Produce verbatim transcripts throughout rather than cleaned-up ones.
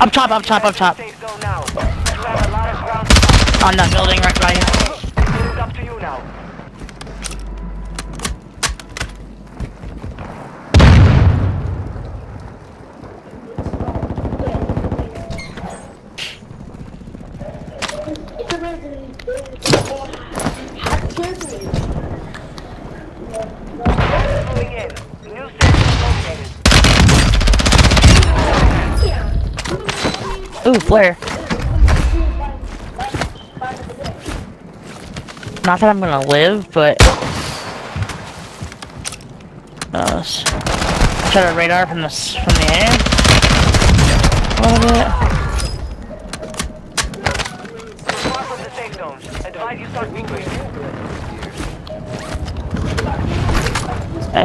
Up top, up top, up top. On that building right by you. Ooh, flare. Not that I'm gonna live, but uh, try to radar from the from the air a little bit. Uh,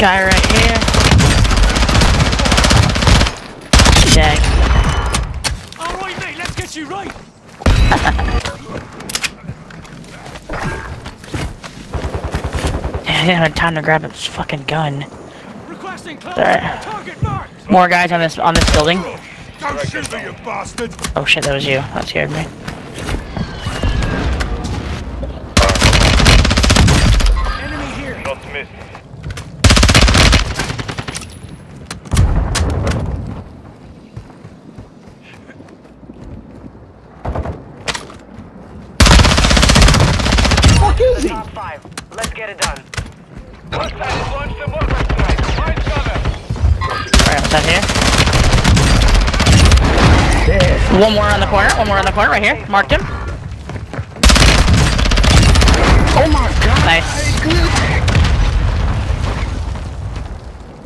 guy right here. You right. I didn't have time to grab this fucking gun. Right. More guys on this on this building. Don't shoot me, you bastard. Oh shit, that was you. That scared me. Enemy here. Not to miss. Let's get it done. Alright, what's that here? Yeah. One more on the corner, one more on the corner right here. Marked him. Oh my god. Nice.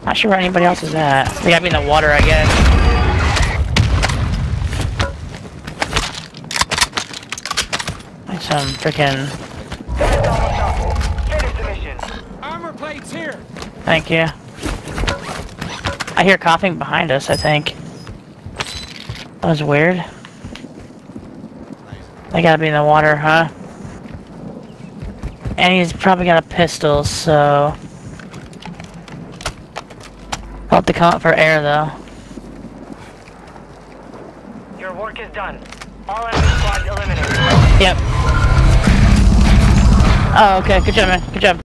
Not sure where anybody else is at. They gotta be in the water, I guess. Some freaking. Thank you. I hear coughing behind us, I think. That was weird. They gotta be in the water, huh? And he's probably got a pistol, so... I'll have to come up for air, though. Your work is done. All enemy squad eliminated. Yep. Oh, okay. Good job, man. Good job.